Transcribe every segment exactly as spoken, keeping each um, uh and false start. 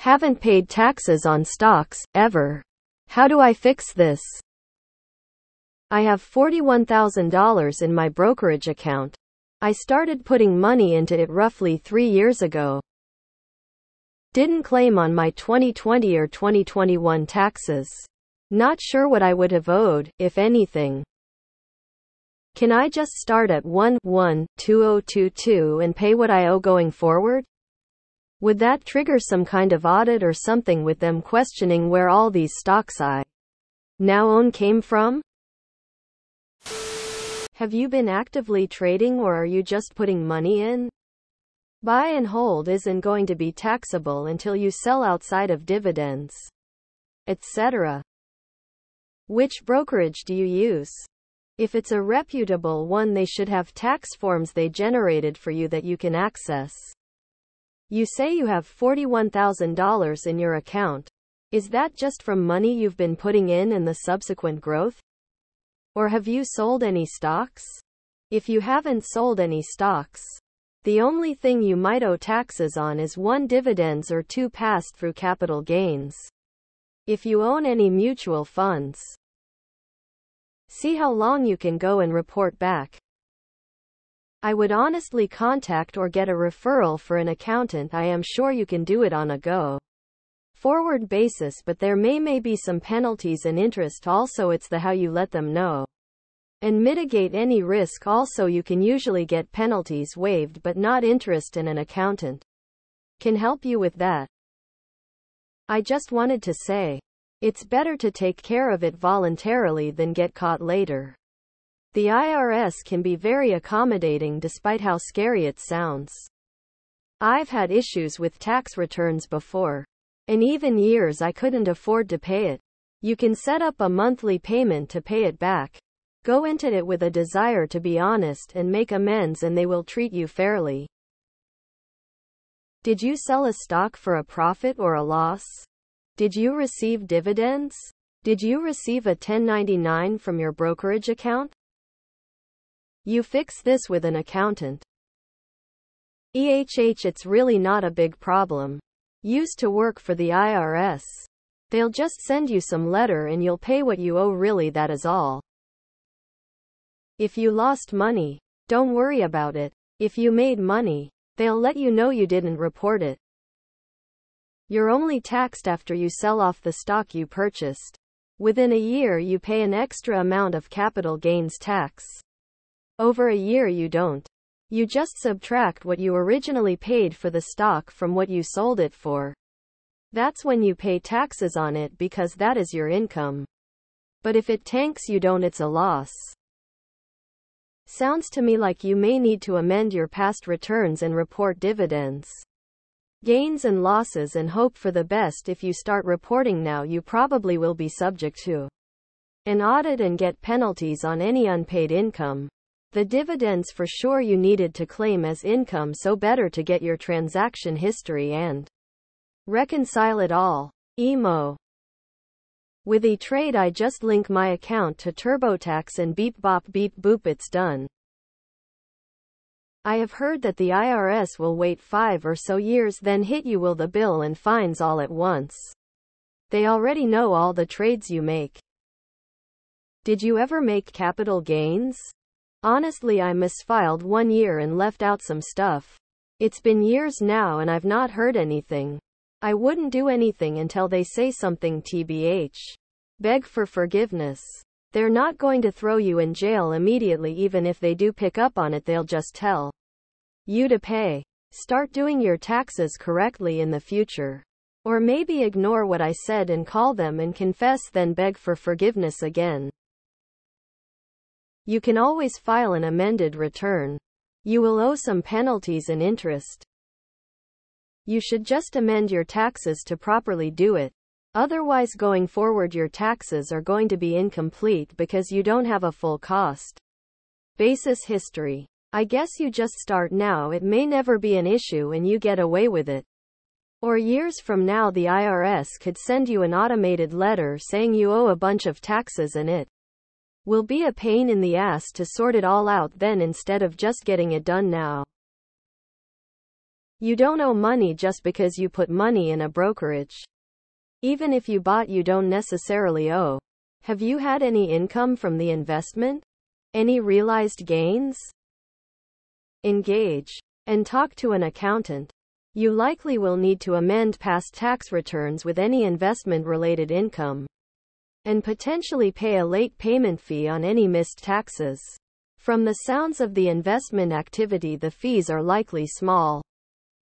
Haven't paid taxes on stocks, ever. How do I fix this? I have forty-one thousand dollars in my brokerage account. I started putting money into it roughly three years ago. Didn't claim on my twenty twenty or twenty twenty-one taxes. Not sure what I would have owed, if anything. Can I just start at one one twenty twenty-two and pay what I owe going forward? Would that trigger some kind of audit or something with them questioning where all these stocks I now own came from? Have you been actively trading, or are you just putting money in? Buy and hold isn't going to be taxable until you sell outside of dividends, et cetera. Which brokerage do you use? If it's a reputable one, they should have tax forms they generated for you that you can access. You say you have forty-one thousand dollars in your account. Is that just from money you've been putting in and the subsequent growth? Or have you sold any stocks? If you haven't sold any stocks, the only thing you might owe taxes on is one dividends or two passed through capital gains. If you own any mutual funds, see how long you can go and report back. I would honestly contact or get a referral for an accountant. I am sure you can do it on a go-forward basis, but there may, may be some penalties and interest. Also, it's the how you let them know and mitigate any risk. Also, you can usually get penalties waived but not interest, and an accountant can help you with that. I just wanted to say, it's better to take care of it voluntarily than get caught later. The I R S can be very accommodating despite how scary it sounds. I've had issues with tax returns before, and even years I couldn't afford to pay it. You can set up a monthly payment to pay it back. Go into it with a desire to be honest and make amends, and they will treat you fairly. Did you sell a stock for a profit or a loss? Did you receive dividends? Did you receive a ten ninety-nine from your brokerage account? You fix this with an accountant. E H H It's really not a big problem. Used to work for the I R S. They'll just send you some letter and you'll pay what you owe, really, that is all. If you lost money, don't worry about it. If you made money, they'll let you know you didn't report it. You're only taxed after you sell off the stock you purchased. Within a year you pay an extra amount of capital gains tax. Over a year you don't. You just subtract what you originally paid for the stock from what you sold it for. That's when you pay taxes on it, because that is your income. But if it tanks, you don't, it's a loss. Sounds to me like you may need to amend your past returns and report dividends, gains and losses, and hope for the best. If you start reporting now, you probably will be subject to an audit and get penalties on any unpaid income. The dividends for sure you needed to claim as income, so better to get your transaction history and reconcile it all. E M O. With E-Trade I just link my account to TurboTax and beep bop beep boop, it's done. I have heard that the I R S will wait five or so years, then hit you with the bill and fines all at once. They already know all the trades you make. Did you ever make capital gains? Honestly, I misfiled one year and left out some stuff. It's been years now and I've not heard anything. I wouldn't do anything until they say something, T B H. Beg for forgiveness. They're not going to throw you in jail immediately. Even if they do pick up on it, they'll just tell you to pay. Start doing your taxes correctly in the future. Or maybe ignore what I said and call them and confess, then beg for forgiveness again. You can always file an amended return. You will owe some penalties and interest. You should just amend your taxes to properly do it. Otherwise, going forward, your taxes are going to be incomplete because you don't have a full cost basis history. I guess you just start now. It may never be an issue and you get away with it. Or years from now the I R S could send you an automated letter saying you owe a bunch of taxes, and it will be a pain in the ass to sort it all out then, instead of just getting it done now. You don't owe money just because you put money in a brokerage. Even if you bought, you don't necessarily owe. Have you had any income from the investment? Any realized gains? Engage and talk to an accountant. You likely will need to amend past tax returns with any investment-related income, and potentially pay a late payment fee on any missed taxes. From the sounds of the investment activity, the fees are likely small.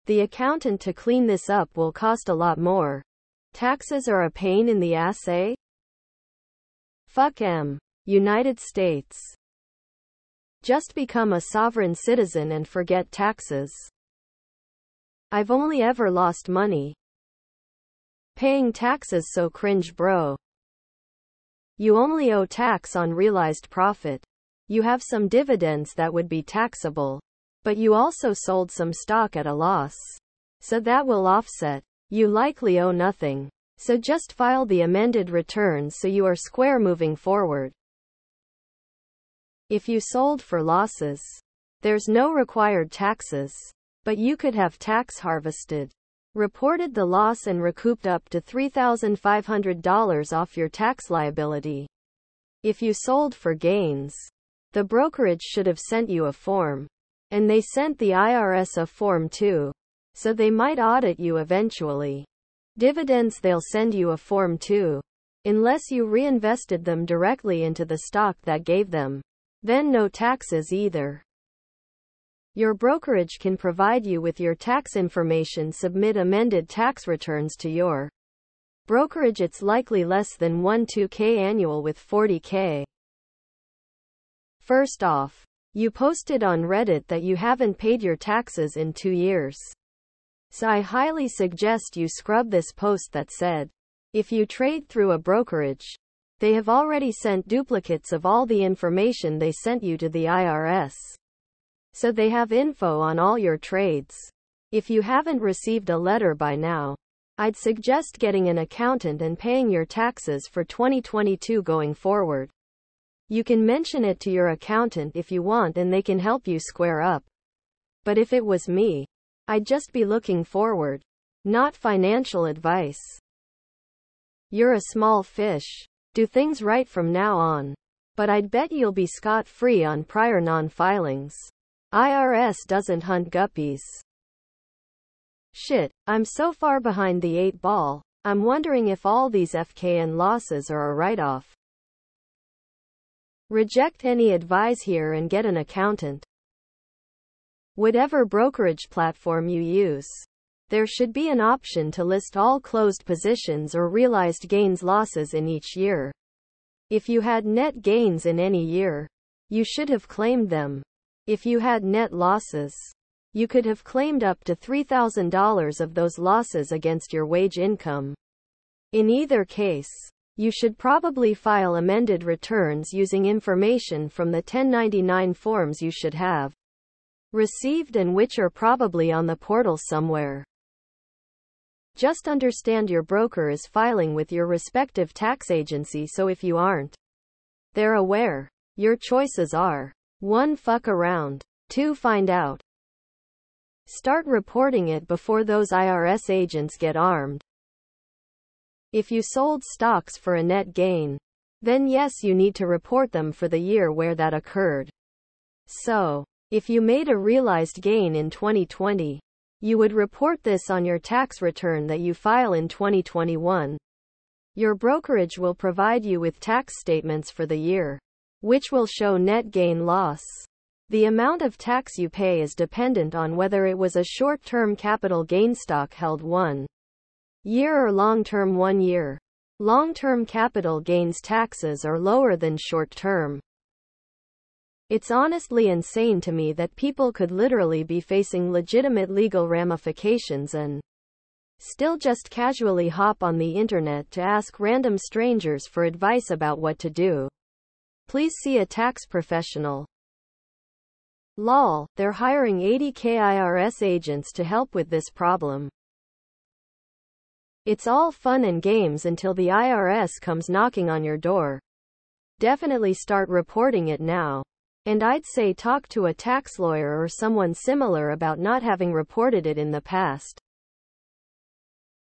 The accountant to clean this up will cost a lot more. Taxes are a pain in the ass, eh? Fuck 'em. United States. Just become a sovereign citizen and forget taxes. I've only ever lost money paying taxes, so cringe, bro. You only owe tax on realized profit. You have some dividends that would be taxable, but you also sold some stock at a loss, so that will offset. You likely owe nothing, so just file the amended returns so you are square moving forward. If you sold for losses, there's no required taxes, but you could have tax harvested. Reported the loss and recouped up to three thousand five hundred dollars off your tax liability. If you sold for gains, the brokerage should have sent you a form, and they sent the I R S a form too, so they might audit you eventually. Dividends, they'll send you a form too, unless you reinvested them directly into the stock that gave them. Then no taxes either. Your brokerage can provide you with your tax information. Submit amended tax returns to your brokerage. It's likely less than twelve K annual with forty K. First off, you posted on Reddit that you haven't paid your taxes in two years. So I highly suggest you scrub this post that said, if you trade through a brokerage, they have already sent duplicates of all the information they sent you to the I R S. So they have info on all your trades. If you haven't received a letter by now, I'd suggest getting an accountant and paying your taxes for twenty twenty-two going forward. You can mention it to your accountant if you want and they can help you square up. But if it was me, I'd just be looking forward, not financial advice. You're a small fish. Do things right from now on. But I'd bet you'll be scot-free on prior non-filings. I R S doesn't hunt guppies. Shit, I'm so far behind the eight ball, I'm wondering if all these F K N losses are a write-off. Reject any advice here and get an accountant. Whatever brokerage platform you use, there should be an option to list all closed positions or realized gains losses in each year. If you had net gains in any year, you should have claimed them. If you had net losses, you could have claimed up to three thousand dollars of those losses against your wage income. In either case, you should probably file amended returns using information from the ten ninety-nine forms you should have received and which are probably on the portal somewhere. Just understand your broker is filing with your respective tax agency, so if you aren't, they're aware. Your choices are: one Fuck around. two Find out. Start reporting it before those I R S agents get armed. If you sold stocks for a net gain, then yes, you need to report them for the year where that occurred. So, if you made a realized gain in twenty twenty, you would report this on your tax return that you file in twenty twenty-one. Your brokerage will provide you with tax statements for the year, which will show net gain loss. The amount of tax you pay is dependent on whether it was a short-term capital gain stock held one year or long-term one year. Long-term capital gains taxes are lower than short-term. It's honestly insane to me that people could literally be facing legitimate legal ramifications and still just casually hop on the internet to ask random strangers for advice about what to do. Please see a tax professional. Lol, they're hiring eighty K I R S agents to help with this problem. It's all fun and games until the I R S comes knocking on your door. Definitely start reporting it now. And I'd say talk to a tax lawyer or someone similar about not having reported it in the past.